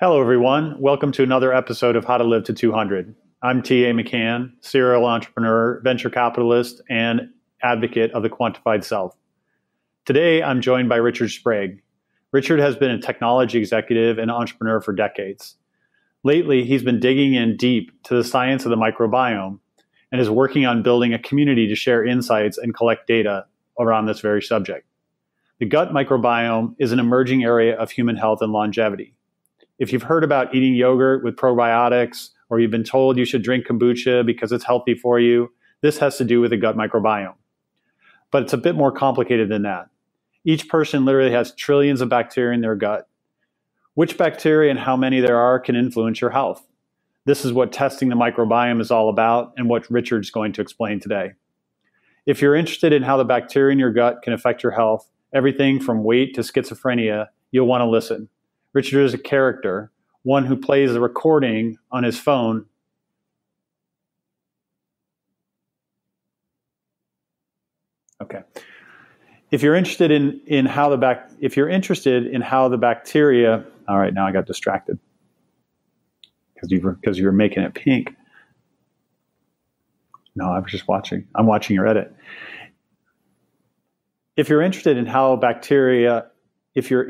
Hello, everyone. Welcome to another episode of How to Live to 200. I'm T.A. McCann, serial entrepreneur, venture capitalist, and advocate of the quantified self. Today, I'm joined by Richard Sprague. Richard has been a technology executive and entrepreneur for decades. Lately, he's been digging in deep to the science of the microbiome and is working on building a community to share insights and collect data around this very subject. The gut microbiome is an emerging area of human health and longevity. If you've heard about eating yogurt with probiotics, or you've been told you should drink kombucha because it's healthy for you, this has to do with the gut microbiome. But it's a bit more complicated than that. Each person literally has trillions of bacteria in their gut. Which bacteria and how many there are can influence your health. This is what testing the microbiome is all about and what Richard's going to explain today. If you're interested in how the bacteria in your gut can affect your health, everything from weight to schizophrenia, you'll want to listen. Richard is a character, one who plays a recording on his phone. Okay. If you're interested in how the bacteria, all right, now I got distracted because you were making it pink. No, I was just watching. I'm watching your edit. If you're interested in how the bacteria in your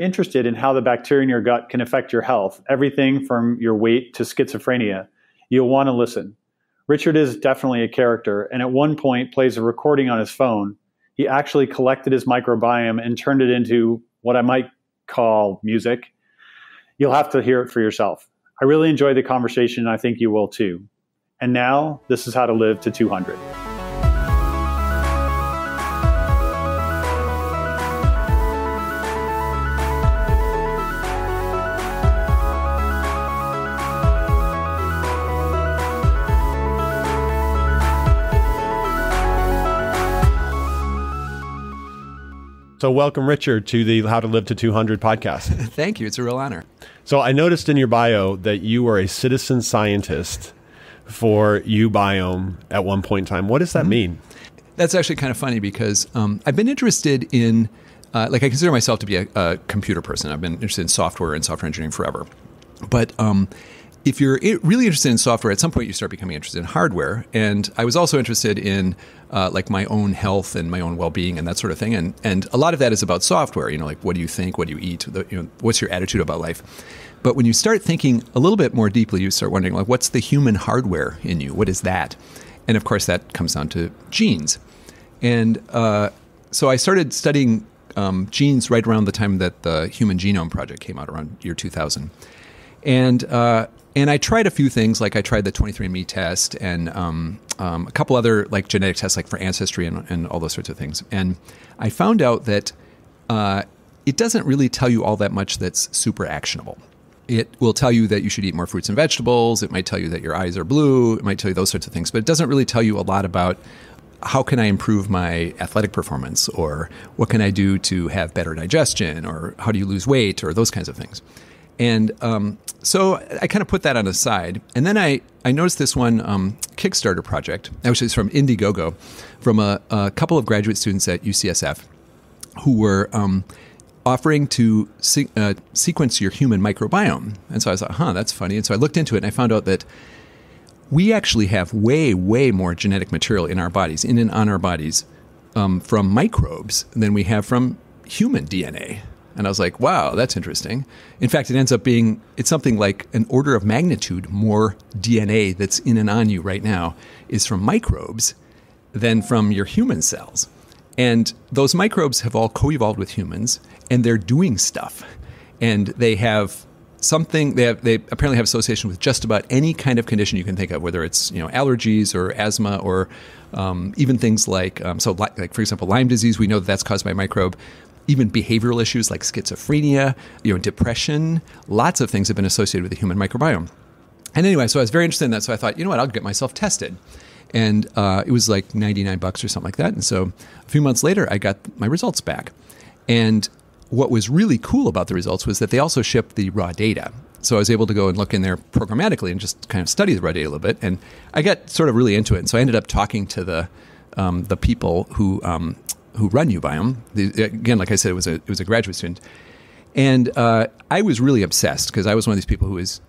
gut can affect your health, everything from your weight to schizophrenia, you'll want to listen. Richard is definitely a character, and at one point plays a recording on his phone. He actually collected his microbiome and turned it into what I might call music. You'll have to hear it for yourself. I really enjoyed the conversation, and I think you will too. And now, this is How to Live to 200. So welcome, Richard, to the How to Live to 200 podcast. Thank you. It's a real honor. So I noticed in your bio that you were a citizen scientist for uBiome at one point in time. What does that mean? That's actually kind of funny because I've been interested in, I consider myself to be a computer person. I've been interested in software and software engineering forever. But if you're really interested in software, at some point you start becoming interested in hardware. And I was also interested in my own health and my own well-being and that sort of thing. And a lot of that is about software. You know, like, what do you think? What do you eat? What's your attitude about life? But when you start thinking a little bit more deeply, you start wondering, like, what's the human hardware in you? What is that? And of course, that comes down to genes. And so I started studying genes right around the time that the Human Genome Project came out, around year 2000. And I tried a few things, like I tried the 23andMe test and a couple other like genetic tests, like for ancestry and all those sorts of things. And I found out that it doesn't really tell you all that much that's super actionable. It will tell you that you should eat more fruits and vegetables. It might tell you that your eyes are blue. It might tell you those sorts of things, but it doesn't really tell you a lot about how can I improve my athletic performance, or what can I do to have better digestion, or how do you lose weight, or those kinds of things. And so I kind of put that on the side. And then I noticed this one Kickstarter project, which is from Indiegogo, from a couple of graduate students at UCSF who were offering to sequence your human microbiome. And so I was like, huh, that's funny. And so I looked into it and I found out that we actually have way, way more genetic material in our bodies, in and on our bodies, from microbes than we have from human DNA. And I was like, wow, that's interesting. In fact, it ends up being, it's something like an order of magnitude more DNA that's in and on you right now is from microbes than from your human cells. And those microbes have all co-evolved with humans, and they're doing stuff. And they have something, they apparently have association with just about any kind of condition you can think of, whether it's, you know, allergies or asthma, or even things like for example, Lyme disease. We know that's caused by a microbe. Even behavioral issues like schizophrenia, depression, lots of things have been associated with the human microbiome. And anyway, so I was very interested in that. So I thought, you know what, I'll get myself tested. And it was like $99 or something like that. And so a few months later, I got my results back. And what was really cool about the results was that they also shipped the raw data. So I was able to go and look in there programmatically and just kind of study the raw data a little bit. And I got sort of really into it. And so I ended up talking to the people who run uBiome. Again, like I said, it was a graduate student. And I was really obsessed because I was one of these people who was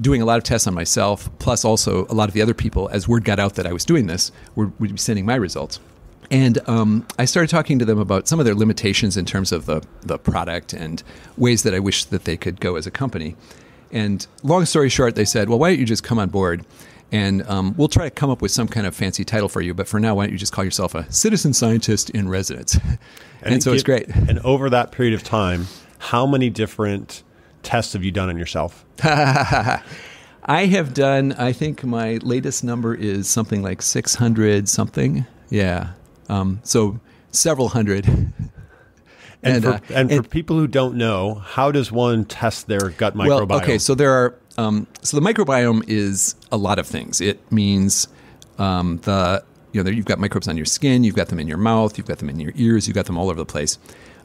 doing a lot of tests on myself, plus also a lot of the other people, as word got out that I was doing this, would be sending my results. And I started talking to them about some of their limitations in terms of the product and ways that I wish that they could go as a company. And long story short, they said, well, why don't you just come on board? And we'll try to come up with some kind of fancy title for you. But for now, why don't you just call yourself a citizen scientist in residence? And so it's great. And over that period of time, how many different tests have you done on yourself? I have done, I think my latest number is something like 600 something. Yeah. So several hundred. And for people who don't know, how does one test their gut microbiome? Well, okay, so there are... so the microbiome is a lot of things. It means you've got microbes on your skin, you've got them in your mouth, you've got them in your ears, you've got them all over the place.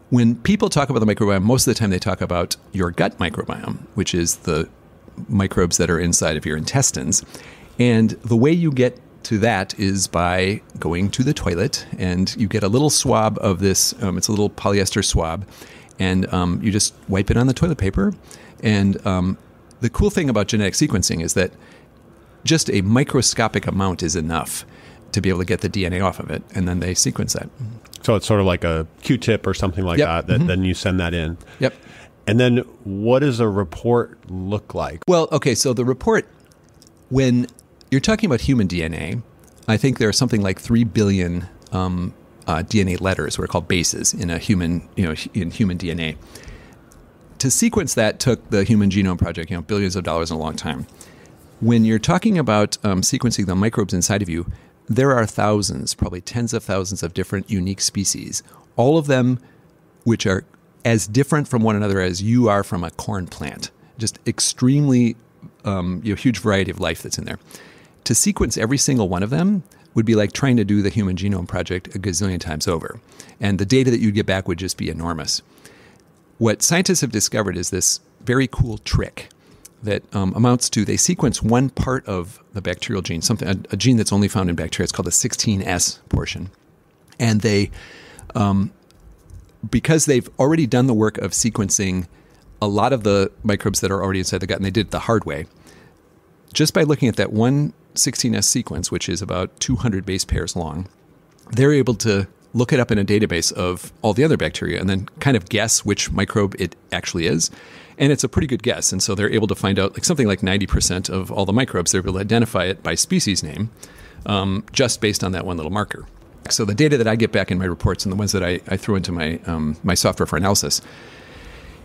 When people talk about the microbiome, most of the time they talk about your gut microbiome, which is the microbes that are inside of your intestines. And the way you get to that is by going to the toilet, and you get a little swab of this. It's a little polyester swab, and you just wipe it on the toilet paper. And the cool thing about genetic sequencing is that just a microscopic amount is enough to be able to get the DNA off of it, and then they sequence that. So it's sort of like a Q-tip or something like that, then you send that in. Yep. And then what does a report look like? Well, okay, so the report, when you're talking about human DNA, I think there are something like 3 billion DNA letters, what are called bases, in a human, in human DNA. To sequence that took the Human Genome Project, billions of dollars in a long time. When you're talking about sequencing the microbes inside of you, there are thousands, probably tens of thousands of different unique species, all of them which are as different from one another as you are from a corn plant. Just extremely huge variety of life that's in there. To sequence every single one of them would be like trying to do the Human Genome Project a gazillion times over. And the data that you'd get back would just be enormous. What scientists have discovered is this very cool trick that amounts to, they sequence one part of the bacterial gene, a gene that's only found in bacteria. It's called the 16S portion. And they, because they've already done the work of sequencing a lot of the microbes that are already inside the gut, and they did it the hard way, just by looking at that one 16S sequence, which is about 200 base pairs long, they're able to look it up in a database of all the other bacteria and then kind of guess which microbe it actually is. And it's a pretty good guess. And so they're able to find out like something like 90% of all the microbes. They're able to identify it by species name just based on that one little marker. So the data that I get back in my reports and the ones that I throw into my, my software for analysis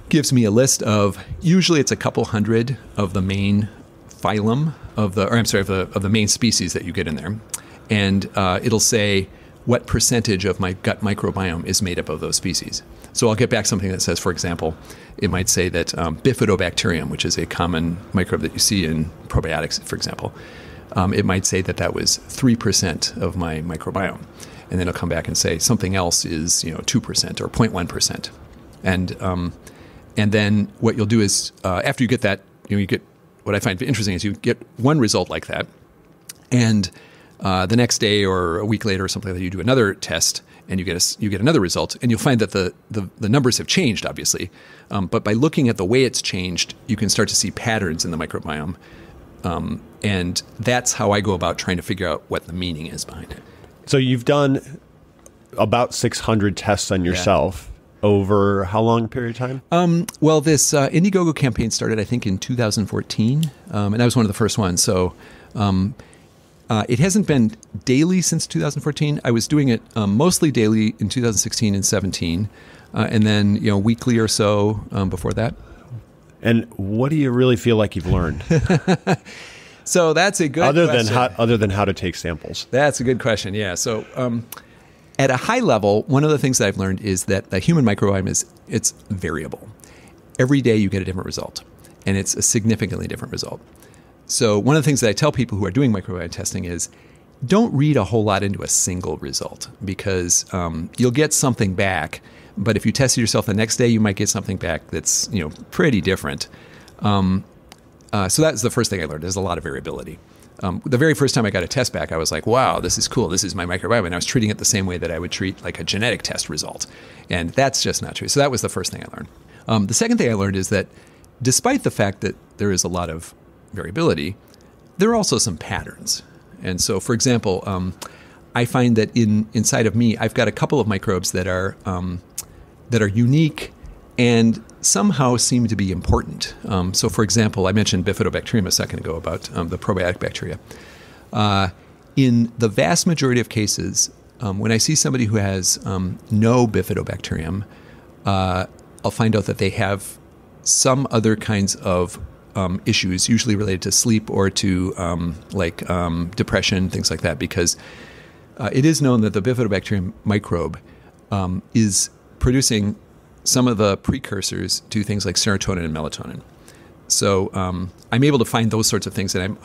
gives me a list of, usually it's a couple hundred of the main phylum of the, of the main species that you get in there. And it'll say, what percentage of my gut microbiome is made up of those species. So I'll get back something that says, for example, it might say that Bifidobacterium, which is a common microbe that you see in probiotics, for example, it might say that that was 3% of my microbiome. And then it'll come back and say something else is 2% or 0.1%. And then what you'll do is, after you get that, you get, what I find interesting is you get one result like that, and the next day or a week later or something like that, you do another test and you get another result, and you'll find that the numbers have changed, obviously. But by looking at the way it's changed, you can start to see patterns in the microbiome. And that's how I go about trying to figure out what the meaning is behind it. So you've done about 600 tests on yourself over how long period of time? Well, this Indiegogo campaign started, I think, in 2014. And I was one of the first ones. So... it hasn't been daily since 2014. I was doing it mostly daily in 2016 and 17, and then weekly or so before that. And what do you really feel like you've learned? So that's a good question. Other than how to take samples. That's a good question. Yeah. So at a high level, one of the things that I've learned is that the human microbiome it's variable. Every day you get a different result, and it's a significantly different result. So one of the things that I tell people who are doing microbiome testing is don't read a whole lot into a single result, because you'll get something back. But if you tested yourself the next day, you might get something back that's pretty different. So that's the first thing I learned. There's a lot of variability. The very first time I got a test back, I was like, wow, this is cool. This is my microbiome. And I was treating it the same way that I would treat like a genetic test result. And that's just not true. So that was the first thing I learned. The second thing I learned is that despite the fact that there is a lot of variability, there are also some patterns. And so, for example, I find that inside of me, I've got a couple of microbes that are unique and somehow seem to be important. So, for example, I mentioned Bifidobacterium a second ago about the probiotic bacteria. In the vast majority of cases, when I see somebody who has no Bifidobacterium, I'll find out that they have some other kinds of issues, usually related to sleep or to depression, things like that, because it is known that the Bifidobacterium microbe is producing some of the precursors to things like serotonin and melatonin. So I'm able to find those sorts of things, and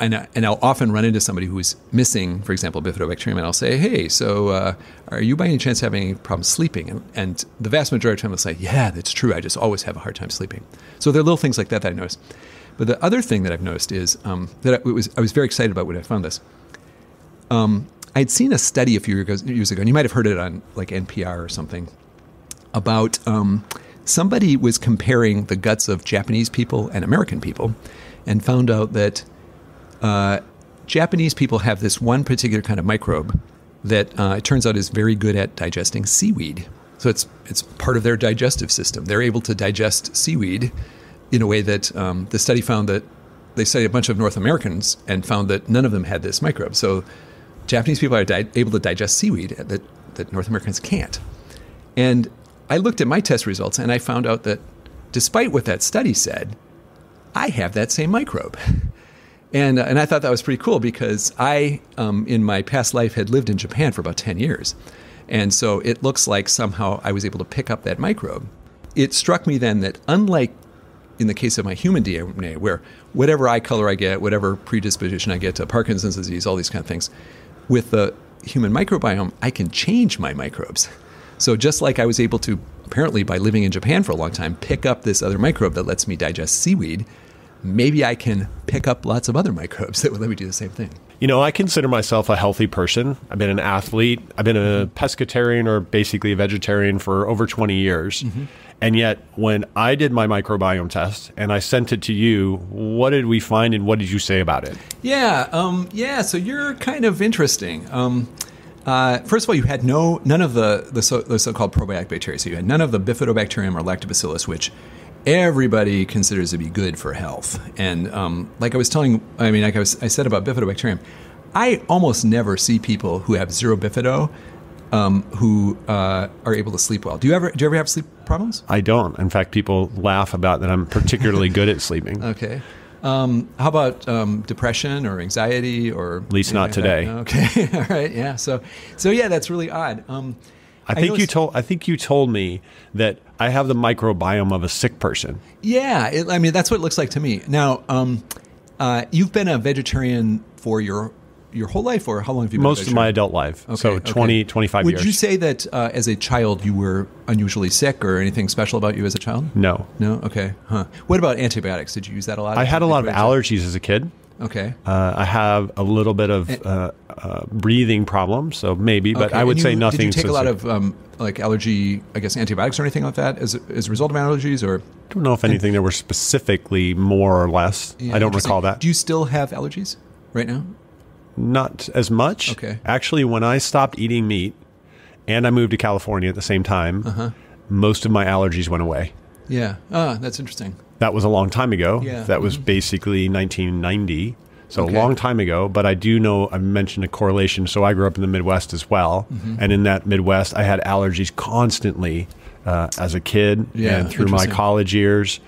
I'll often run into somebody who's missing, for example, Bifidobacterium, and I'll say, hey, so are you by any chance having any problems sleeping? And the vast majority of the time they'll say, yeah, that's true, I just always have a hard time sleeping. So there are little things like that that I notice. But the other thing that I've noticed is I was very excited about when I found this. I'd seen a study a few years ago, and you might have heard it on like NPR or something, about somebody was comparing the guts of Japanese people and American people and found out that Japanese people have this one particular kind of microbe that it turns out is very good at digesting seaweed. So it's part of their digestive system. They're able to digest seaweed in a way that the study found that they studied a bunch of North Americans and found that none of them had this microbe. So Japanese people are able to digest seaweed that North Americans can't. And I looked at my test results and I found out that despite what that study said, I have that same microbe. And I thought that was pretty cool because I, in my past life, had lived in Japan for about 10 years. And so it looks like somehow I was able to pick up that microbe. It struck me then that unlike in the case of my human DNA, where whatever eye color I get, whatever predisposition I get to Parkinson's disease, all these kind of things, with the human microbiome, I can change my microbes. So just like I was able to, apparently by living in Japan for a long time, pick up this other microbe that lets me digest seaweed, maybe I can pick up lots of other microbes that would let me do the same thing. You know, I consider myself a healthy person. I've been an athlete. I've been a pescatarian, or basically a vegetarian, for over 20 years. Mm-hmm. And yet when I did my microbiome test and I sent it to you, what did we find and what did you say about it? Yeah. So you're kind of interesting. First of all, you had none of the so-called probiotic bacteria. So you had none of the Bifidobacterium or Lactobacillus, which everybody considers to be good for health. And like I said about Bifidobacterium, I almost never see people who have zero bifido who are able to sleep well. Do you ever have sleep problems? I don't. In fact, people laugh about that I'm particularly good at sleeping. Okay. How about depression or anxiety, or at least not today? Okay, all right, yeah. So yeah, that's really odd. I think you told me that I have the microbiome of a sick person. Yeah, that's what it looks like to me. Now, you've been a vegetarian for your whole life, or how long have you been a vegetarian? Most of my adult life, okay, so 20, okay. 25 years. Would you say that as a child you were unusually sick, or anything special about you as a child? No. No? Okay. Huh. What about antibiotics? Did you use that a lot? I had a lot of allergies as a kid. Okay. I have a little bit of breathing problems, so maybe, but okay. I would say nothing. Did you take a lot of allergy, I guess, antibiotics or anything like that as a result of allergies? Or I don't know if anything there were specifically more or less. Yeah, I don't recall that. Do you still have allergies right now? Not as much. Okay. Actually, when I stopped eating meat and I moved to California at the same time, most of my allergies went away. Yeah. That's interesting. That was a long time ago. Yeah. That was basically 1990. So okay. A long time ago, but I do know I mentioned a correlation. So I grew up in the Midwest as well. Mm-hmm. And in that Midwest, I had allergies constantly as a kid and through my college years.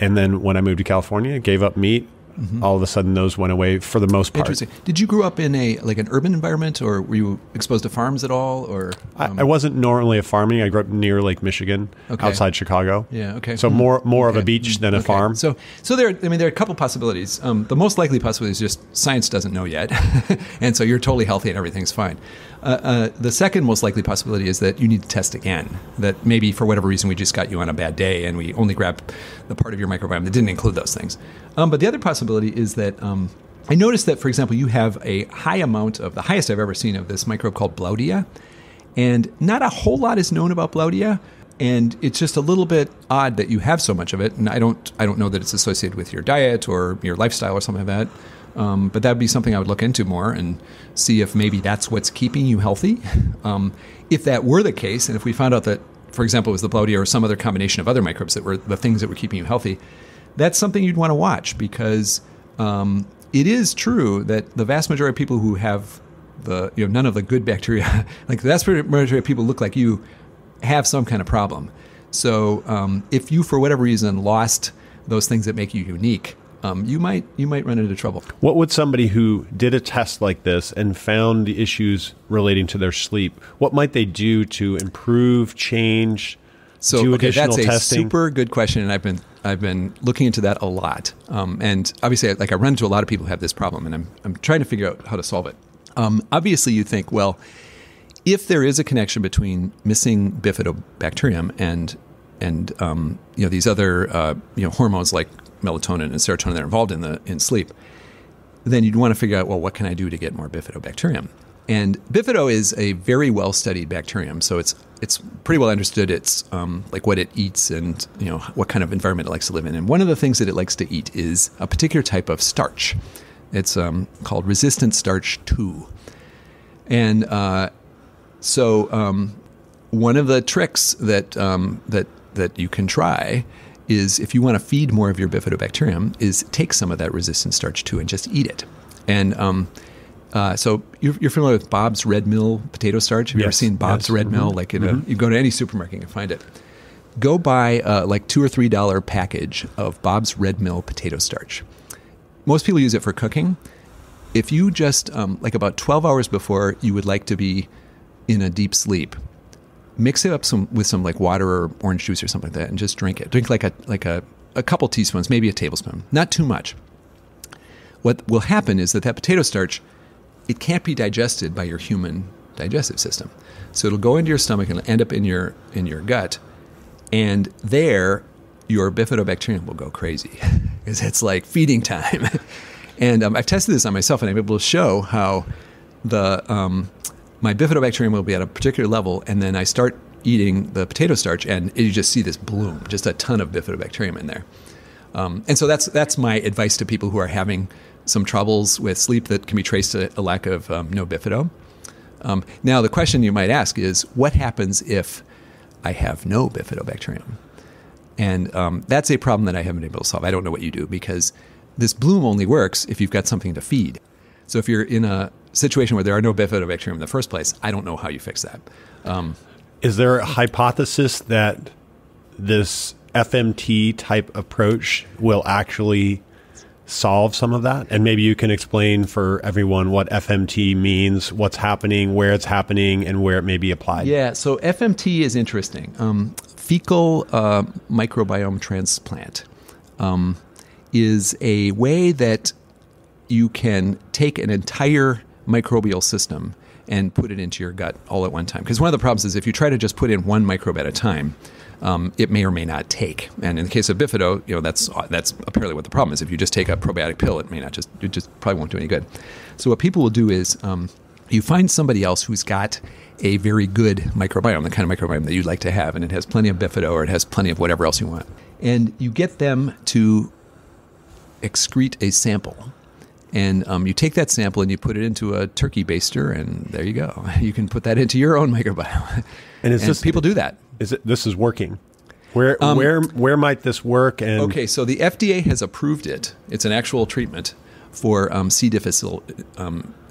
And then when I moved to California, gave up meat. Mm-hmm. All of a sudden those went away for the most part. Interesting. Did you grow up in an urban environment, or were you exposed to farms at all? Or I wasn't normally farming. I grew up near Lake Michigan, outside Chicago. Yeah, okay. So more of a beach than a farm. So there are a couple possibilities. The most likely possibility is just science doesn't know yet. And so you're totally healthy and everything's fine. The second most likely possibility is that you need to test again, that maybe for whatever reason we just got you on a bad day and we only grabbed the part of your microbiome that didn't include those things. But the other possibility is that I noticed that, for example, you have a high amount of the highest I've ever seen of this microbe called Bloudia, and not a whole lot is known about Bloudia. And it's just a little bit odd that you have so much of it. And I don't know that it's associated with your diet or your lifestyle or something like that. But that'd be something I would look into more and see if maybe that's what's keeping you healthy. If that were the case, and if we found out that, for example, it was the bloatia or some other combination of other microbes that were the things that were keeping you healthy, that's something you'd want to watch, because it is true that the vast majority of people who have the, none of the good bacteria, like the vast majority of people look like you, have some kind of problem. So if you, for whatever reason, lost those things that make you unique, you might run into trouble. What would somebody who did a test like this and found the issues relating to their sleep, what might they do to improve, change, do additional testing? That's a super good question, and I've been looking into that a lot. And obviously, like, I run into a lot of people who have this problem, and I'm trying to figure out how to solve it. Obviously, you think, well, if there is a connection between missing Bifidobacterium and these other hormones like melatonin and serotonin that are involved in sleep, then you'd want to figure out, well, what can I do to get more Bifidobacterium? And Bifido is a very well studied bacterium, so it's pretty well understood. It's like what it eats and what kind of environment it likes to live in. And one of the things that it likes to eat is a particular type of starch. It's called resistant starch 2, and so one of the tricks that that you can try is, if you want to feed more of your Bifidobacterium, is take some of that resistant starch 2 and just eat it. And so you're familiar with Bob's Red Mill potato starch? Have you ever seen Bob's Red Mill? Like, you go to any supermarket and find it. Go buy like $2 or $3 package of Bob's Red Mill potato starch. Most people use it for cooking. If you just, like about 12 hours before you would like to be in a deep sleep, mix it up with some like water or orange juice or something like that, and just drink it. Drink like a couple teaspoons, maybe a tablespoon, not too much. What will happen is that potato starch, it can't be digested by your human digestive system. So it'll go into your stomach and end up in your gut, and there your Bifidobacterium will go crazy because it's like feeding time. And I've tested this on myself, and I'm able to show how the my Bifidobacterium will be at a particular level, and then I start eating the potato starch, and you just see this bloom, just a ton of Bifidobacterium in there. And so that's my advice to people who are having some troubles with sleep that can be traced to a lack of no Bifido. Now, the question you might ask is, what happens if I have no Bifidobacterium? And that's a problem that I haven't been able to solve. I don't know what you do, because this bloom only works if you've got something to feed. So if you're in a situation where there are no Bifidobacterium in the first place, I don't know how you fix that. Is there a hypothesis that this FMT type approach will actually solve some of that? And maybe you can explain for everyone what FMT means, what's happening, where it's happening, and where it may be applied. Yeah, so FMT is interesting. Fecal microbiome transplant is a way that you can take an entire microbial system and put it into your gut all at one time. Because one of the problems is, if you try to just put in one microbe at a time, it may or may not take. And in the case of Bifido, that's apparently what the problem is. If you just take a probiotic pill, it probably won't do any good. So what people will do is, you find somebody else who's got a very good microbiome, the kind of microbiome that you'd like to have, and it has plenty of Bifido, or it has plenty of whatever else you want. And you get them to excrete a sample. And you take that sample and you put it into a turkey baster, and there you go. You can put that into your own microbiome. People do that. This is working. Where might this work? And okay, so the FDA has approved it. It's an actual treatment for C. difficile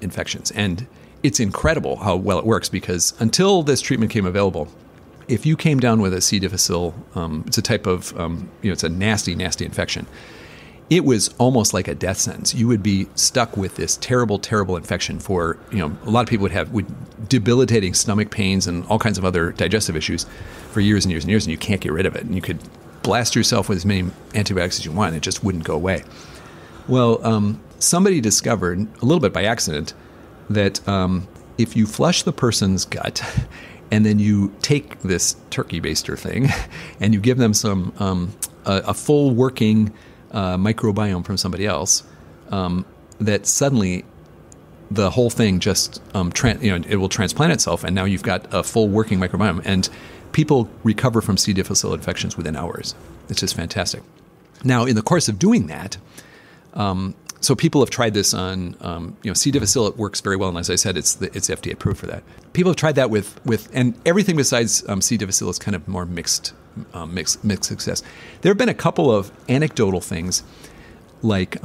infections, and it's incredible how well it works, because until this treatment came available, if you came down with a C. difficile, it's a type of it's a nasty, nasty infection. It was almost like a death sentence. You would be stuck with this terrible, terrible infection for, a lot of people would have debilitating stomach pains and all kinds of other digestive issues for years and years and years, and you can't get rid of it. And you could blast yourself with as many antibiotics as you want, and it just wouldn't go away. Well, somebody discovered, a little bit by accident, that if you flush the person's gut and then you take this turkey baster thing and you give them some a full working microbiome from somebody else, that suddenly the whole thing just it will transplant itself, and now you've got a full working microbiome. And people recover from C. difficile infections within hours. It's just fantastic. Now, in the course of doing that, so people have tried this on, C. difficile, it works very well, and as I said, it's FDA approved for that. People have tried that with and everything besides C. difficile is kind of more mixed success. There have been a couple of anecdotal things, like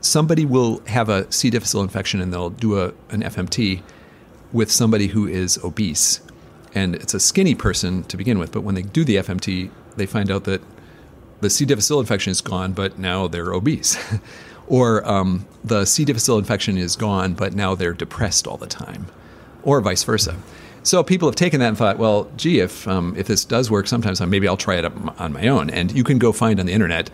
somebody will have a C. difficile infection and they'll do an FMT with somebody who is obese, and it's a skinny person to begin with, but when they do the FMT, they find out that the C. difficile infection is gone, but now they're obese. Or the C. difficile infection is gone, but now they're depressed all the time, or vice versa. So people have taken that and thought, well, gee, if this does work, sometimes maybe I'll try it on my own. And you can go find on the internet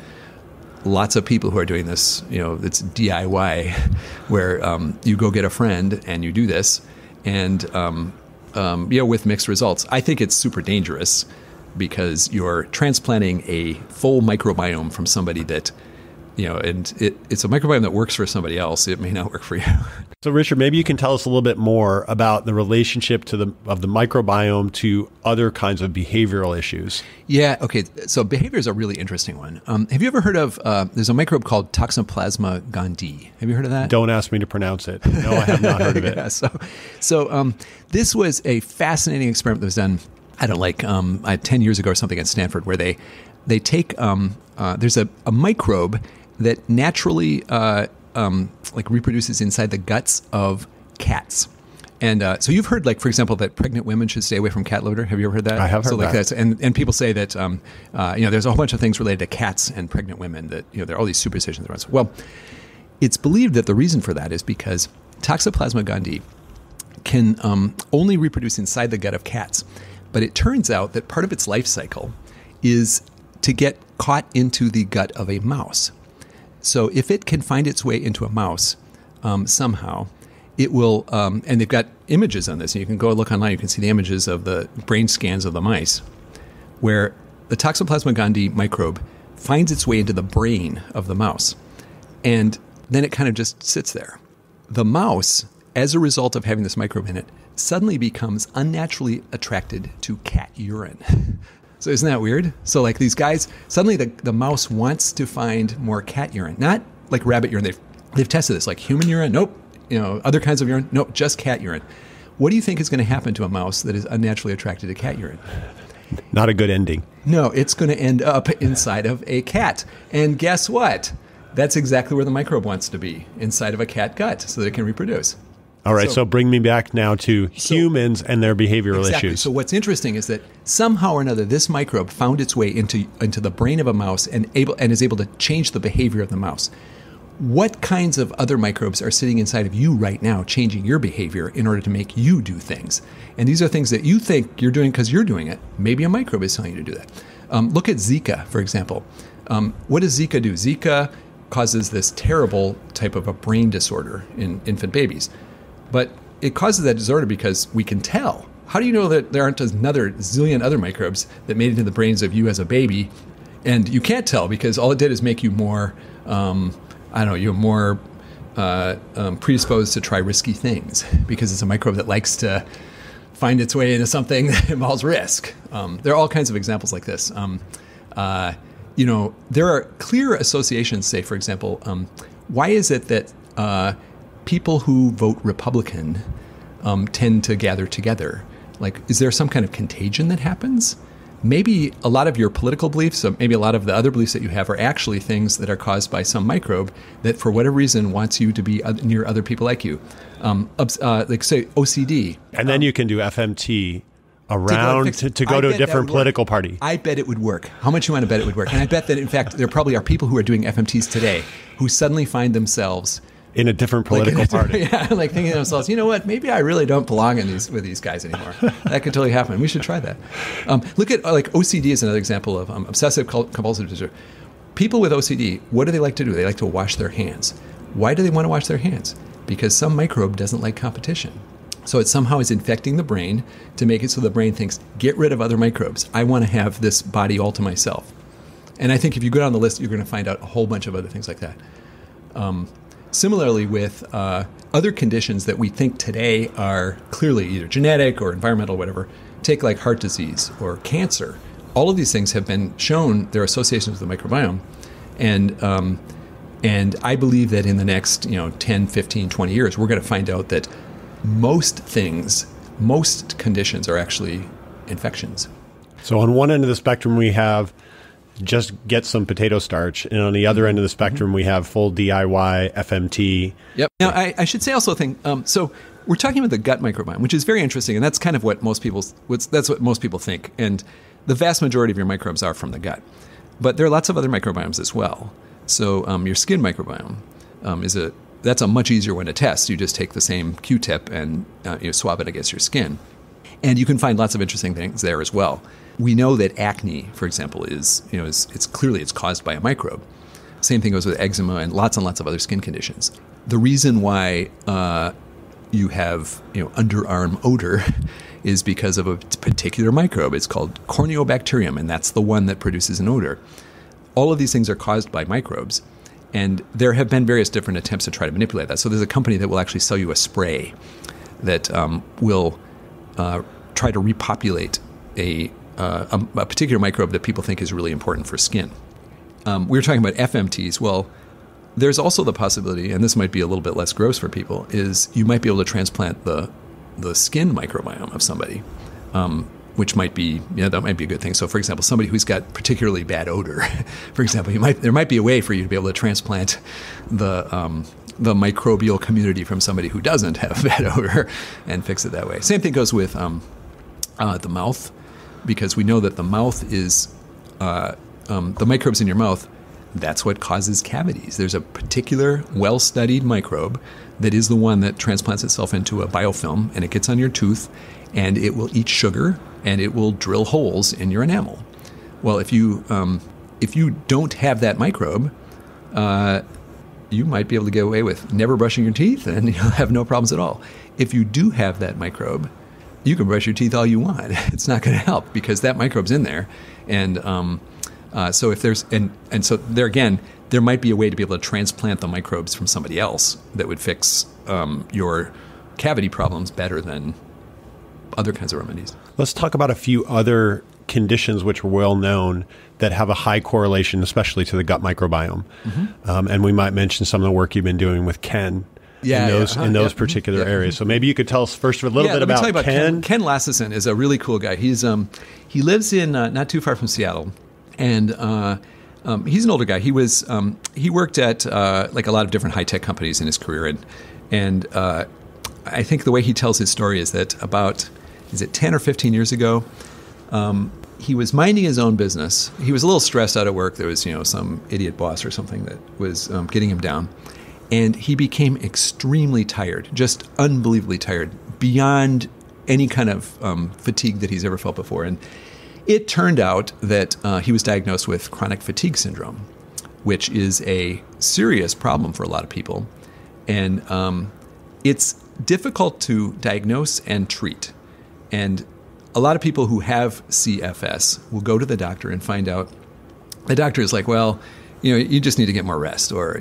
lots of people who are doing this. You know, it's DIY, where you go get a friend and you do this, and with mixed results. I think it's super dangerous, because you're transplanting a full microbiome from somebody that, and it's a microbiome that works for somebody else. It may not work for you. So, Richard, maybe you can tell us a little bit more about the relationship of the microbiome to other kinds of behavioral issues. Yeah. Okay. So behavior is a really interesting one. Have you ever heard of, there's a microbe called Toxoplasma gondii. Have you heard of that? Don't ask me to pronounce it. No, I have not heard of it. Yeah, so this was a fascinating experiment that was done, I don't know, like 10 years ago or something at Stanford, where they take, there's a microbe that naturally reproduces inside the guts of cats. And so you've heard, like, for example, that pregnant women should stay away from cat litter. Have you ever heard that? I have heard that. And people say that, there's a whole bunch of things related to cats and pregnant women that, there are all these superstitions around. Well, it's believed that the reason for that is because Toxoplasma gondii can only reproduce inside the gut of cats. But it turns out that part of its life cycle is to get caught into the gut of a mouse. So if it can find its way into a mouse somehow, it will, and they've got images on this, and you can go look online, you can see the images of the brain scans of the mice, where the Toxoplasma gondii microbe finds its way into the brain of the mouse. And then it kind of just sits there. The mouse, as a result of having this microbe in it, suddenly becomes unnaturally attracted to cat urine. So isn't that weird? So, like, these guys, suddenly the mouse wants to find more cat urine, not like rabbit urine. They've tested this, like human urine, nope. Other kinds of urine, nope, just cat urine. What do you think is going to happen to a mouse that is unnaturally attracted to cat urine? Not a good ending. No, it's going to end up inside of a cat. And guess what? That's exactly where the microbe wants to be, inside of a cat gut, so that it can reproduce. All right, so bring me back now to humans and their behavioral issues. So what's interesting is that somehow or another, this microbe found its way into the brain of a mouse and is able to change the behavior of the mouse. What kinds of other microbes are sitting inside of you right now, changing your behavior in order to make you do things? And these are things that you think you're doing because you're doing it. Maybe a microbe is telling you to do that. Look at Zika, for example. What does Zika do? Zika causes this terrible type of a brain disorder in infant babies. But it causes that disorder because we can tell. How do you know that there aren't another zillion other microbes that made it into the brains of you as a baby? And you can't tell, because all it did is make you more, you're more predisposed to try risky things, because it's a microbe that likes to find its way into something that involves risk. There are all kinds of examples like this. There are clear associations, say, for example, why is it that people who vote Republican tend to gather together? Like, is there some kind of contagion that happens? Maybe a lot of your political beliefs, maybe a lot of the other beliefs that you have, are actually things that are caused by some microbe that, for whatever reason, wants you to be near other people like you. Like, say, OCD. And then you can do FMT around to go to a different political party. I bet it would work. How much you want to bet it would work? And I bet that, in fact, there probably are people who are doing FMTs today who suddenly find themselves in a different political party. Yeah, like thinking to themselves, you know what, maybe I really don't belong with these guys anymore. That could totally happen. We should try that. Look at, like, OCD is another example of obsessive compulsive disorder. People with OCD, what do they like to do? They like to wash their hands. Why do they want to wash their hands? Because some microbe doesn't like competition. So it somehow is infecting the brain to make it so the brain thinks, get rid of other microbes. I want to have this body all to myself. And I think if you go down the list, you're going to find out a whole bunch of other things like that. Similarly, with other conditions that we think today are clearly either genetic or environmental, whatever, Take like heart disease or cancer. All of these things have been shown their associations with the microbiome. And I believe that in the next 10, 15, 20 years, we're going to find out that most things, most conditions are actually infections. So on one end of the spectrum, we have just get some potato starch. And on the other end of the spectrum, we have full DIY, FMT. Yep. Now, I should say also a thing. So we're talking about the gut microbiome, which is very interesting. And that's kind of what most people, that's what most people think. And the vast majority of your microbes are from the gut. But there are lots of other microbiomes as well. So your skin microbiome that's a much easier one to test. You just take the same Q-tip and swab it against your skin. And you can find lots of interesting things there as well. We know that acne, for example, it's caused by a microbe. Same thing goes with eczema and lots of other skin conditions. The reason why you have underarm odor is because of a particular microbe. It's called Corynebacterium, and that's the one that produces an odor. All of these things are caused by microbes, and there have been various different attempts to try to manipulate that. So there's a company that will actually sell you a spray that will try to repopulate a particular microbe that people think is really important for skin. We were talking about FMTs. Well, there's also the possibility, and this might be a little bit less gross for people, is you might be able to transplant the skin microbiome of somebody, which might be, that might be a good thing. So, for example, somebody who's got particularly bad odor, for example, there might be a way for you to be able to transplant the microbial community from somebody who doesn't have bad odor and fix it that way. Same thing goes with the mouth, because we know that the mouth is, the microbes in your mouth, that's what causes cavities. There's a particular well-studied microbe that is the one that transplants itself into a biofilm, and it gets on your tooth, and it will eat sugar, and it will drill holes in your enamel. Well, if you don't have that microbe, you might be able to get away with never brushing your teeth, and you'll have no problems at all. If you do have that microbe, you can brush your teeth all you want. It's not going to help because that microbe's in there, and so if there's and so there again, there might be a way to be able to transplant the microbes from somebody else that would fix your cavity problems better than other kinds of remedies. Let's talk about a few other conditions which are well known that have a high correlation, especially to the gut microbiome. And we might mention some of the work you've been doing with Ken. in those particular areas. So maybe you could tell us first a little bit about Ken. Ken Lassesen is a really cool guy. He's he lives in not too far from Seattle, and he's an older guy. He was he worked at like a lot of different high-tech companies in his career, and I think the way he tells his story is that about 10 or 15 years ago, he was minding his own business. He was a little stressed out at work. There was some idiot boss or something that was getting him down. And he became extremely tired, just unbelievably tired, beyond any kind of fatigue that he's ever felt before. And it turned out that he was diagnosed with chronic fatigue syndrome, which is a serious problem for a lot of people. And it's difficult to diagnose and treat. And a lot of people who have CFS will go to the doctor and find out. The doctor is like, well, you just need to get more rest, or,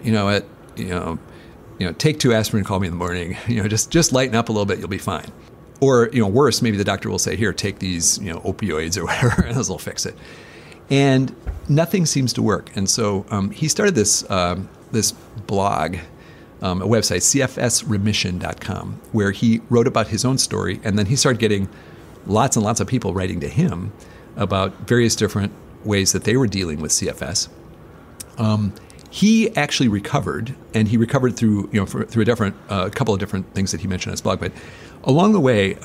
take 2 aspirin and call me in the morning, just lighten up a little bit, you'll be fine. Or, worse, maybe the doctor will say, here, take these, opioids or whatever, and those will fix it. And nothing seems to work. And so he started this, this blog, a website, cfsremission.com, where he wrote about his own story. And then he started getting lots and lots of people writing to him about various different ways that they were dealing with CFS. He actually recovered, and he recovered through through a couple of different things that he mentioned on his blog. But along the way,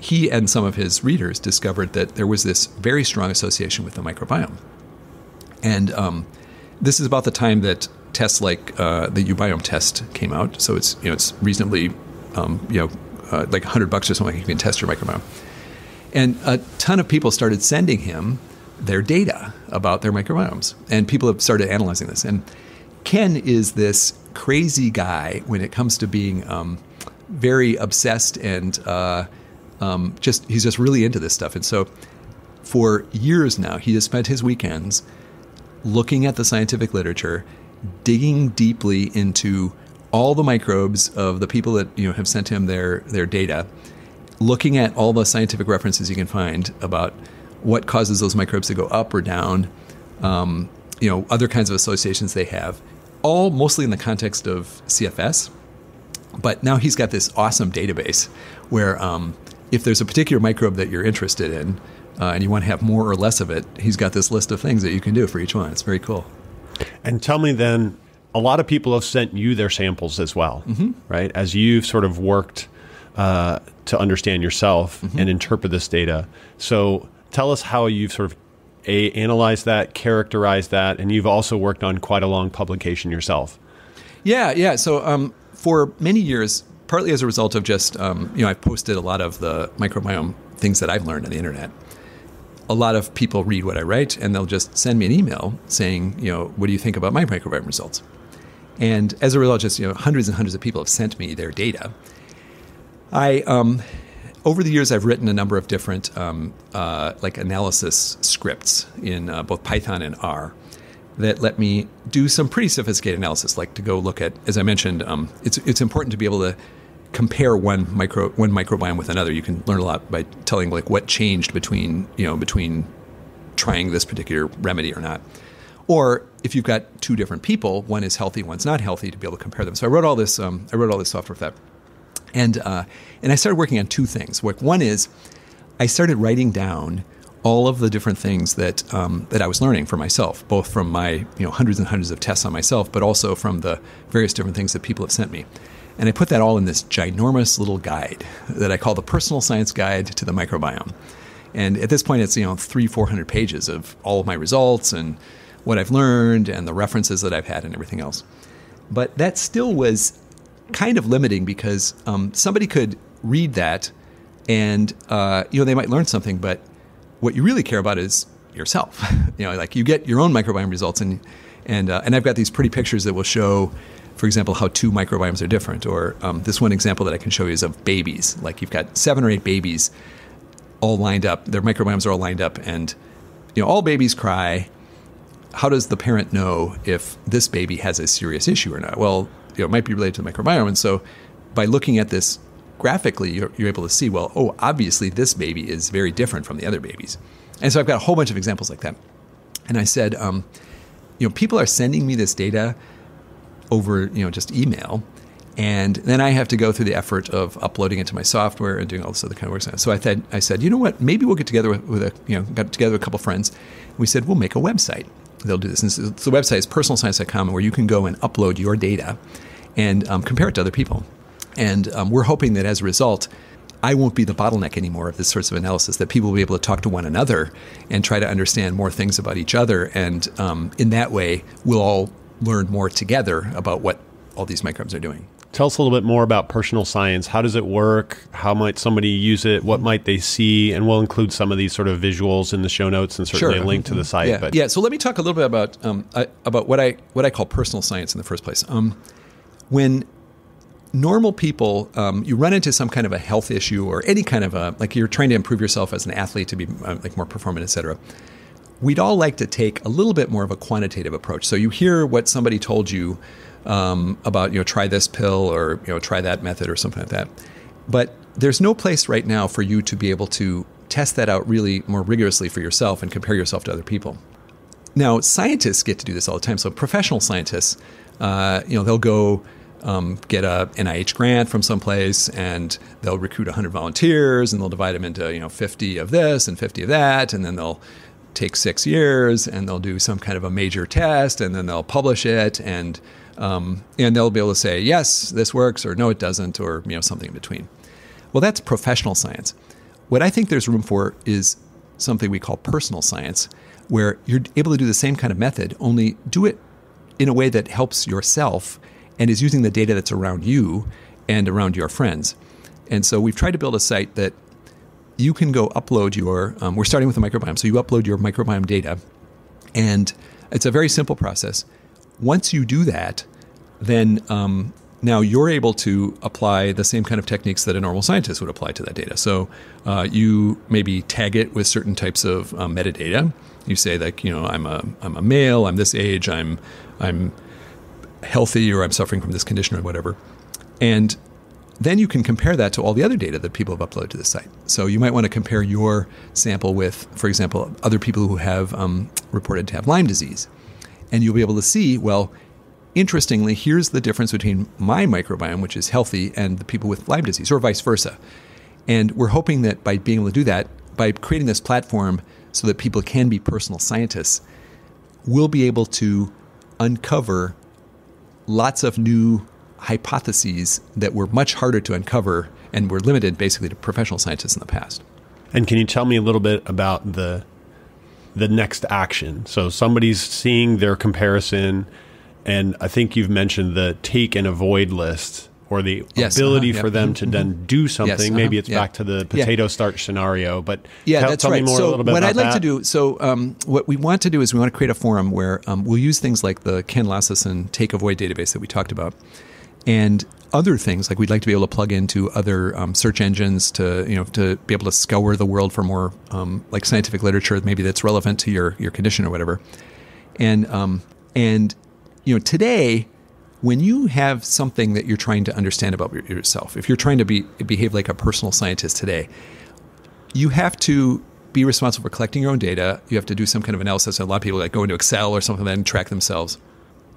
he and some of his readers discovered that there was this very strong association with the microbiome. And this is about the time that tests like the uBiome test came out. So it's it's reasonably like $100 or something. You can test your microbiome, and a ton of people started sending him their data about their microbiomes. And people have started analyzing this. And Ken is this crazy guy when it comes to being very obsessed and he's just really into this stuff. And so for years now, he has spent his weekends looking at the scientific literature, digging deeply into all the microbes of the people that have sent him their data, looking at all the scientific references you can find about what causes those microbes to go up or down, you know, other kinds of associations they have, all mostly in the context of CFS. But now he's got this awesome database where if there's a particular microbe that you're interested in and you want to have more or less of it, he's got this list of things that you can do for each one. It's very cool. And tell me then, a lot of people have sent you their samples as well, mm-hmm. right? As you've sort of worked to understand yourself mm-hmm. and interpret this data. So tell us how you've sort of analyzed that, characterized that, and you've also worked on quite a long publication yourself. Yeah. So for many years, partly as a result of just, you know, I've posted a lot of the microbiome things that I've learned on the internet. A lot of people read what I write and they'll just send me an email saying, you know, what do you think about my microbiome results? And as a result, just, you know, hundreds and hundreds of people have sent me their data. Over the years, I've written a number of different like analysis scripts in both Python and R that let me do some pretty sophisticated analysis, like to go look at, as I mentioned, it's important to be able to compare one microbiome with another. You can learn a lot by telling like what changed between, you know, between trying this particular remedy or not. Or if you've got two different people, one is healthy, one's not healthy, to be able to compare them. So I wrote all this software for that. And I started working on two things. One is I started writing down all of the different things that that I was learning for myself, both from my, you know, hundreds and hundreds of tests on myself, but also from the various different things that people have sent me. And I put that all in this ginormous little guide that I call the Personal Science Guide to the Microbiome. And at this point, it's, you know, 300-400 pages of all of my results and what I've learned and the references that I've had and everything else. But that still was kind of limiting because somebody could read that and, you know, they might learn something, but what you really care about is yourself. You know, like you get your own microbiome results and I've got these pretty pictures that will show, for example, how two microbiomes are different. Or this one example that I can show you is of babies. Like you've got 7 or 8 babies all lined up. Their microbiomes are all lined up and, you know, all babies cry. How does the parent know if this baby has a serious issue or not? Well, you know, it might be related to the microbiome. And so by looking at this graphically, you're able to see, well, oh, obviously this baby is very different from the other babies. And so I've got a whole bunch of examples like that. And I said, you know, people are sending me this data over, you know, just email. And then I have to go through the effort of uploading it to my software and doing all this other kind of work. So I said, you know what, maybe we'll get together got together a couple friends. We said, we'll make a website. They'll do this. And so the website is personalscience.com, where you can go and upload your data and compare it to other people. And we're hoping that as a result, I won't be the bottleneck anymore of this sorts of analysis, that people will be able to talk to one another and try to understand more things about each other. And in that way, we'll all learn more together about what all these microbes are doing. Tell us a little bit more about Personal Science. How does it work? How might somebody use it? What might they see? And we'll include some of these sort of visuals in the show notes and certainly a link to the site. Yeah. But yeah, so let me talk a little bit about what I call personal science in the first place. When normal people, you run into some kind of a health issue or any kind of a, like you're trying to improve yourself as an athlete to be like more performant, et cetera. We'd all like to take a little bit more of a quantitative approach. So you hear what somebody told you about, you know, try this pill or, you know, try that method or something like that. But there's no place right now for you to be able to test that out really more rigorously for yourself and compare yourself to other people. Now, scientists get to do this all the time. So professional scientists, you know, they'll go get a NIH grant from someplace and they'll recruit 100 volunteers and they'll divide them into, you know, 50 of this and 50 of that. And then they'll take 6 years and they'll do some kind of a major test and then they'll publish it and they'll be able to say, yes, this works, or no, it doesn't, or, you know, something in between. Well, that's professional science. What I think there's room for is something we call personal science, where you're able to do the same kind of method, only do it in a way that helps yourself and is using the data that's around you and around your friends. And so we've tried to build a site that you can go upload your, we're starting with the microbiome, so you upload your microbiome data, and it's a very simple process. Once you do that, then now you're able to apply the same kind of techniques that a normal scientist would apply to that data. So you maybe tag it with certain types of metadata. You say, like, you know, I'm a male, I'm this age, I'm healthy, or I'm suffering from this condition or whatever. And Then you can compare that to all the other data that people have uploaded to the site. So you might want to compare your sample with, for example, other people who have reported to have Lyme disease. And you'll be able to see, well, interestingly, here's the difference between my microbiome, which is healthy, and the people with Lyme disease, or vice versa. And we're hoping that by being able to do that, by creating this platform so that people can be personal scientists, we'll be able to uncover lots of new hypotheses that were much harder to uncover and were limited basically to professional scientists in the past. And can you tell me a little bit about the next action? So somebody's seeing their comparison, and I think you've mentioned the take and avoid list, or the ability for them to then do something. Maybe it's back to the potato starch scenario, but tell me more a little bit about that. So what we want to do is we want to create a forum where we'll use things like the Ken Lassesen take avoid database that we talked about, and other things like we'd like to be able to plug into other search engines to, you know, to be able to scour the world for more like scientific literature maybe that's relevant to your condition or whatever. And you know, today, when you have something that you're trying to understand about yourself, if you're trying to behave like a personal scientist today, you have to be responsible for collecting your own data. You have to do some kind of analysis. A lot of people like go into Excel or something like that and track themselves.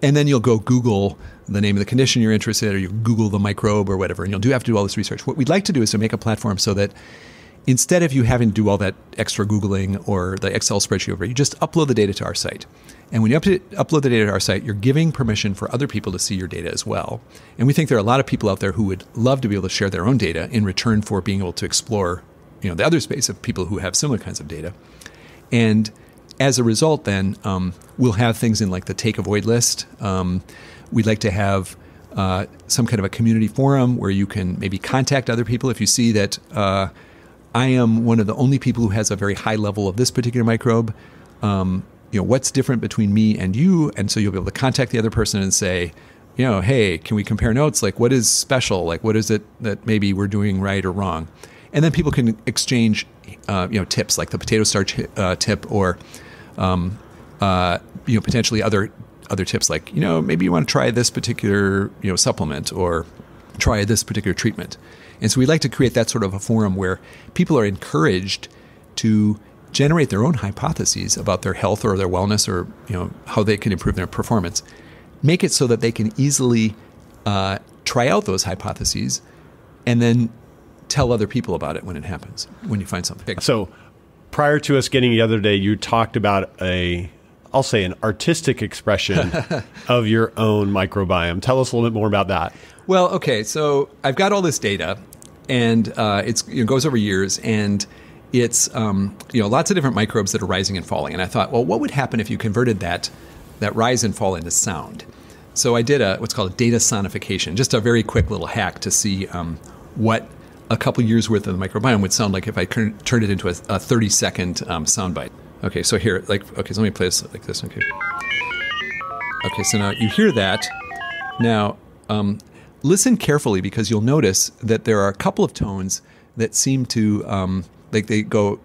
And then you'll go Google the name of the condition you're interested in, or you Google the microbe or whatever, and you'll have to do all this research. What we'd like to do is to make a platform so that instead of you having to do all that extra Googling or the Excel spreadsheet over, you just upload the data to our site. And when you upload the data to our site, you're giving permission for other people to see your data as well. And we think there are a lot of people out there who would love to be able to share their own data in return for being able to explore, you know, the other space of people who have similar kinds of data. And as a result, then, we'll have things in like the take avoid list. We'd like to have some kind of a community forum where you can maybe contact other people if you see that I am one of the only people who has a very high level of this particular microbe. You know, what's different between me and you? And so you'll be able to contact the other person and say, you know, hey, can we compare notes? Like, what is special? Like, what is it that maybe we're doing right or wrong? And then people can exchange, you know, tips like the potato starch tip, or, you know, potentially other tips like, you know, maybe you want to try this particular, you know, supplement, or try this particular treatment. And so we like to create that sort of a forum where people are encouraged to generate their own hypotheses about their health or their wellness, or, you know, how they can improve their performance. Make it so that they can easily try out those hypotheses and then tell other people about it when it happens, when you find something. So prior to us getting the other day, you talked about a, I'll say, an artistic expression of your own microbiome. Tell us a little bit more about that. Well, okay, so I've got all this data, and it goes over years, and it's you know, lots of different microbes that are rising and falling. And I thought, well, what would happen if you converted that rise and fall into sound? So I did what's called a data sonification, just a very quick little hack to see what a couple years worth of the microbiome would sound like if I turned it into a 30-second soundbite. Okay, so here, like, okay, so let me play this like this. Okay, okay, so now you hear that. Now. Listen carefully, because you'll notice that there are a couple of tones that seem to, like they go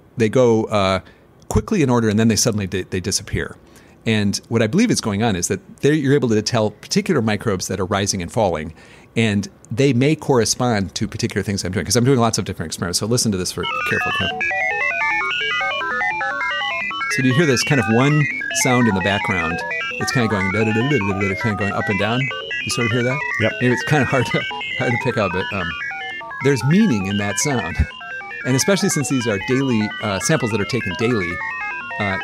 quickly in order, and then they suddenly they disappear. And what I believe is going on is that you're able to tell particular microbes that are rising and falling, and they may correspond to particular things I'm doing, because I'm doing lots of different experiments. So listen to this for careful. So do you hear this kind of one sound in the background? It's kind of going da da da da da, kind of going up and down. You sort of hear that? Yep. Maybe it's kind of hard to pick up, but there's meaning in that sound. And especially since these are daily samples that are taken daily,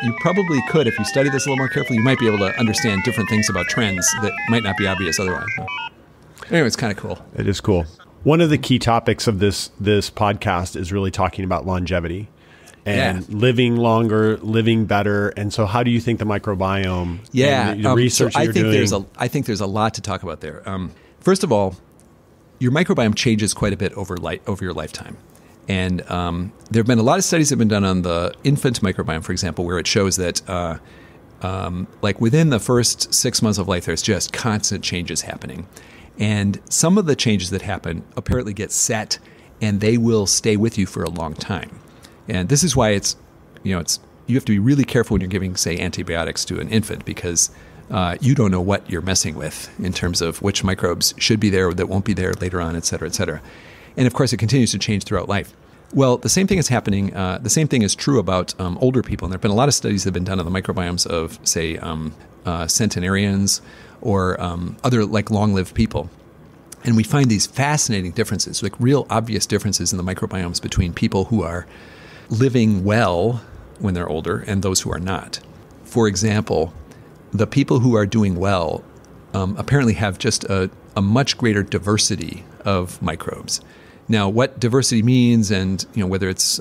you probably could, if you study this a little more carefully, you might be able to understand different things about trends that might not be obvious otherwise. So anyway, it's kind of cool. It is cool. One of the key topics of this podcast is really talking about longevity. And living longer, living better. And so how do you think the microbiome, the research so I think there's a lot to talk about there. First of all, your microbiome changes quite a bit over your lifetime. And there have been a lot of studies that have been done on the infant microbiome, for example, where it shows that like within the first 6 months of life, there's just constant changes happening. And some of the changes that happen apparently get set, and they will stay with you for a long time. And this is why you have to be really careful when you're giving, say, antibiotics to an infant, because you don't know what you're messing with in terms of which microbes should be there, that won't be there later on, et cetera, et cetera. And of course, it continues to change throughout life. Well, the same thing is happening. The same thing is true about older people. And there have been a lot of studies that have been done on the microbiomes of, say, centenarians or other like long-lived people. And we find these fascinating differences, like real obvious differences in the microbiomes between people who are living well when they're older and those who are not. For example, the people who are doing well apparently have just a much greater diversity of microbes. Now, what diversity means, and whether it's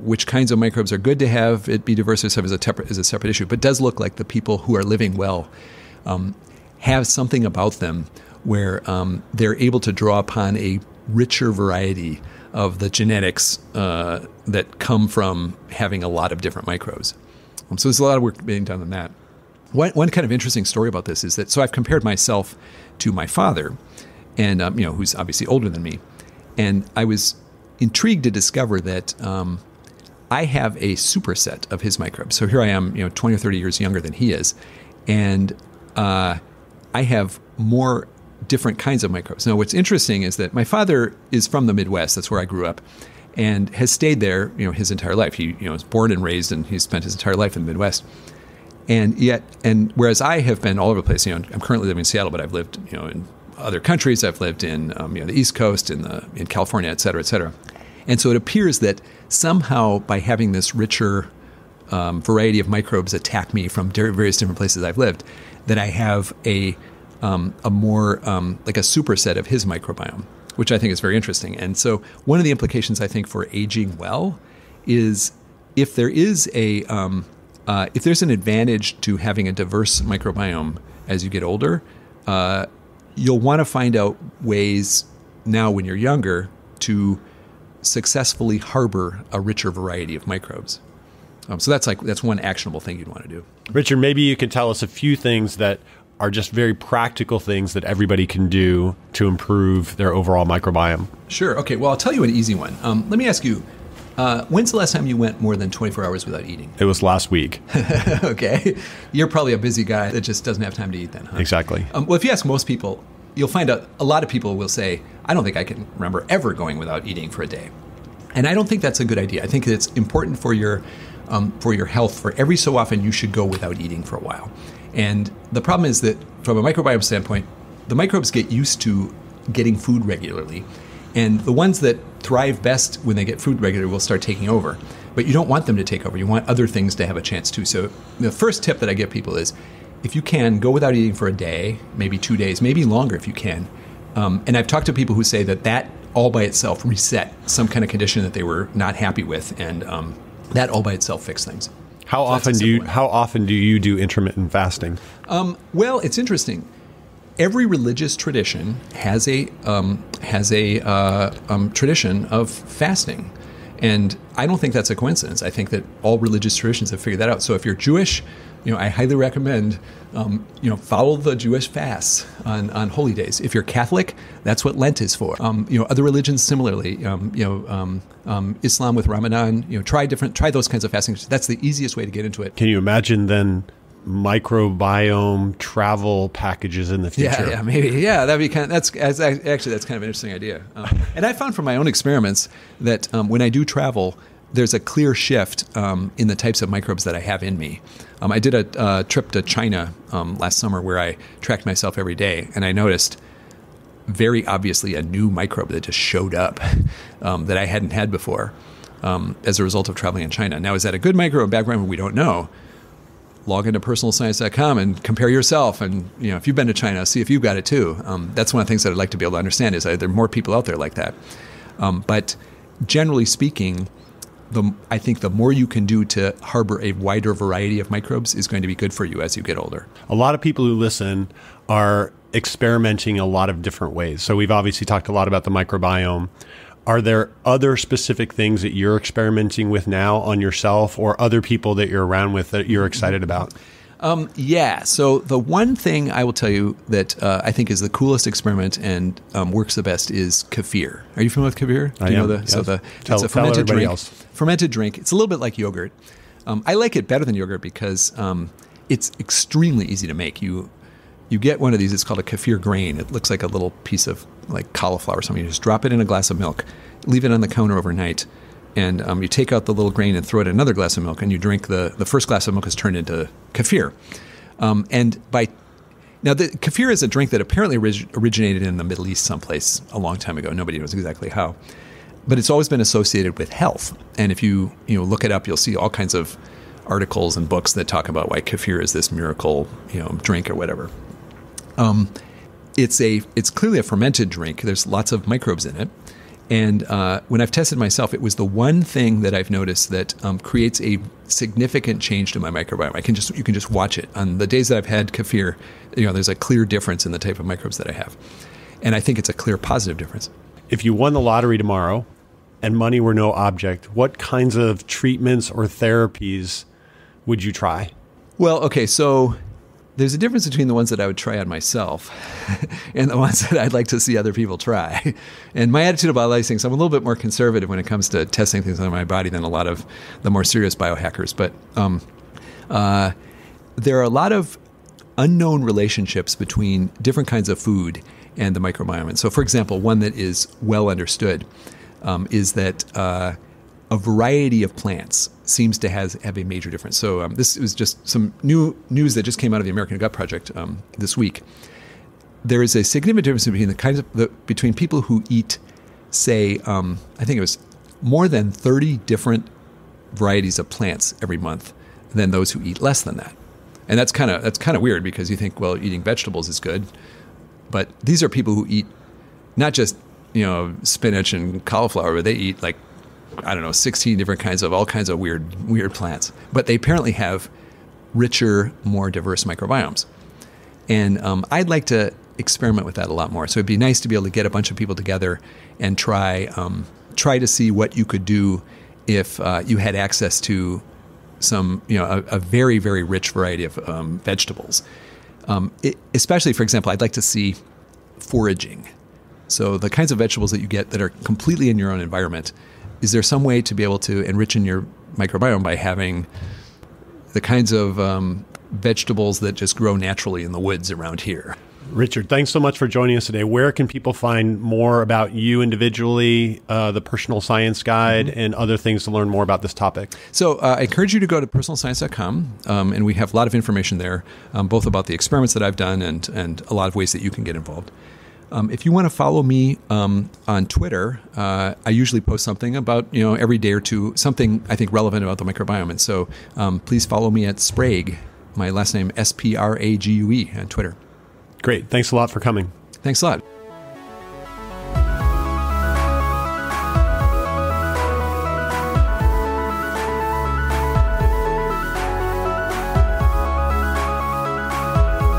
which kinds of microbes are good to have, it be diverse or stuff is a separate issue. But it does look like the people who are living well have something about them where they're able to draw upon a richer variety of the genetics that come from having a lot of different microbes. So there's a lot of work being done on that. One kind of interesting story about this is that I've compared myself to my father, and who's obviously older than me. And I was intrigued to discover that I have a superset of his microbes. So here I am, 20 or 30 years younger than he is. And I have more different kinds of microbes. Now, what's interesting is that my father is from the Midwest. That's where I grew up and has stayed there, his entire life. He, was born and raised, and he spent his entire life in the Midwest. And yet, whereas I have been all over the place, I'm currently living in Seattle, but I've lived, in other countries. I've lived in the East Coast, in California, et cetera, et cetera. And so it appears that somehow by having this richer variety of microbes attack me from various different places I've lived, that I have a more like a superset of his microbiome, which I think is very interesting. And so one of the implications, I think, for aging well is if there is a if there's an advantage to having a diverse microbiome as you get older, you'll want to find out ways now when you're younger to successfully harbor a richer variety of microbes. So that's one actionable thing you'd want to do. Richard, maybe you could tell us a few things that are just very practical things that everybody can do to improve their overall microbiome. Sure. Okay. Well, I'll tell you an easy one. Let me ask you, when's the last time you went more than 24 hours without eating? It was last week. Okay. You're probably a busy guy that just doesn't have time to eat then, huh? Exactly. Well, if you ask most people, you'll find out a lot of people will say, I don't think I can remember ever going without eating for a day. And I don't think that's a good idea. I think it's important for your health. For every so often, you should go without eating for a while. And the problem is that from a microbiome standpoint, the microbes get used to getting food regularly. And the ones that thrive best when they get food regularly will start taking over. But you don't want them to take over. You want other things to have a chance too. So the first tip that I give people is, if you can, go without eating for a day, maybe 2 days, maybe longer if you can. And I've talked to people who say that that all by itself reset some kind of condition that they were not happy with. And that all by itself fixed things. How often do you do intermittent fasting? Well, it's interesting. Every religious tradition has a tradition of fasting, and I don't think that's a coincidence. I think that all religious traditions have figured that out. So if you're Jewish, I highly recommend follow the Jewish fasts on holy days. If you're Catholic, that's what Lent is for. Other religions similarly. Islam with Ramadan. Try those kinds of fasting. That's the easiest way to get into it. Can you imagine then? Microbiome travel packages in the future. Yeah, maybe. Yeah, that'd be that's kind of an interesting idea. And I found from my own experiments that when I do travel, there's a clear shift in the types of microbes that I have in me. I did a trip to China last summer where I tracked myself every day, and I noticed very obviously a new microbe that just showed up that I hadn't had before as a result of traveling in China. Now, is that a good microbe, bad microbe? We don't know. Log into personalscience.com and compare yourself. And if you've been to China, see if you've got it too. That's one of the things that I'd like to be able to understand is there are more people out there like that. But generally speaking, I think the more you can do to harbor a wider variety of microbes is going to be good for you as you get older. A lot of people who listen are experimenting a lot of different ways. So we've obviously talked a lot about the microbiome. Are there other specific things that you're experimenting with now on yourself or other people that you're around with that you're excited about? Yeah. So the one thing I will tell you that I think is the coolest experiment and works the best is kefir. Are you familiar with kefir? Do you know the, yes. So it's a fermented drink. It's a little bit like yogurt. I like it better than yogurt because It's extremely easy to make. You get one of these, it's called a kefir grain. It looks like a little piece of like cauliflower or something. You just drop it in a glass of milk, leave it on the counter overnight, and you take out the little grain and throw it in another glass of milk, and you drink the first glass of milk is turned into kefir. Now, the kefir is a drink that apparently originated in the Middle East someplace a long time ago. Nobody knows exactly how. But it's always been associated with health. And if you look it up, you'll see all kinds of articles and books that talk about why kefir is this miracle, drink or whatever. It's clearly a fermented drink. There's lots of microbes in it. And when I've tested myself, it was the one thing that I've noticed that creates a significant change to my microbiome. You can just watch it. On the days that I've had kefir, there's a clear difference in the type of microbes that I have. And I think it's a clear positive difference. If you won the lottery tomorrow and money were no object, what kinds of treatments or therapies would you try? Well, okay, so there's a difference between the ones that I would try on myself and the ones that I'd like to see other people try. And my attitude about all these things, I'm a little bit more conservative when it comes to testing things on my body than a lot of the more serious biohackers. But there are a lot of unknown relationships between different kinds of food and the microbiome. And so, for example, one that is well understood is that a variety of plants seems to have a major difference. So this was just some new news that just came out of the American Gut Project this week. There is a significant difference between between people who eat, say, I think it was more than 30 different varieties of plants every month, than those who eat less than that. And that's kind of weird, because you think, well, eating vegetables is good, but these are people who eat not just spinach and cauliflower, but they eat 16 different kinds of all kinds of weird plants. But they apparently have richer, more diverse microbiomes. And I'd like to experiment with that a lot more. So it'd be nice to be able to get a bunch of people together and try to see what you could do if you had access to some, a very, very rich variety of vegetables. Especially, for example, I'd like to see foraging. So the kinds of vegetables that you get that are completely in your own environment, is there some way to be able to enrich in your microbiome by having the kinds of vegetables that just grow naturally in the woods around here? Richard, thanks so much for joining us today. Where can people find more about you individually, the Personal Science Guide, and other things to learn more about this topic? So I encourage you to go to personalscience.com, and we have a lot of information there, both about the experiments that I've done and a lot of ways that you can get involved. If you want to follow me on Twitter, I usually post something about, every day or two, something I think relevant about the microbiome. And so please follow me at Sprague, my last name, S-P-R-A-G-U-E, on Twitter. Great. Thanks a lot for coming. Thanks a lot.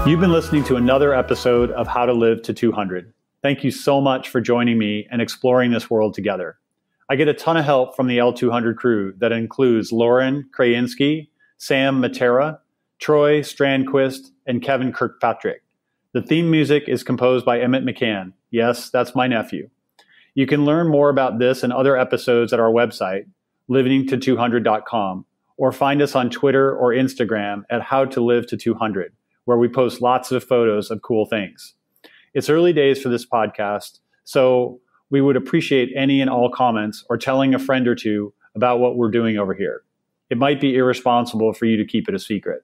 You've been listening to another episode of How to Live to 200. Thank you so much for joining me and exploring this world together. I get a ton of help from the L200 crew that includes Lauren Krajinski, Sam Matera, Troy Strandquist, and Kevin Kirkpatrick. The theme music is composed by Emmett McCann. Yes, that's my nephew. You can learn more about this and other episodes at our website, livingto200.com, or find us on Twitter or Instagram at How to Live to 200. Where we post lots of photos of cool things. It's early days for this podcast, so we would appreciate any and all comments or telling a friend or two about what we're doing over here. It might be irresponsible for you to keep it a secret.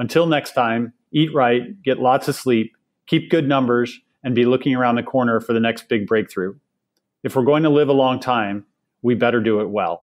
Until next time, eat right, get lots of sleep, keep good numbers, and be looking around the corner for the next big breakthrough. If we're going to live a long time, we better do it well.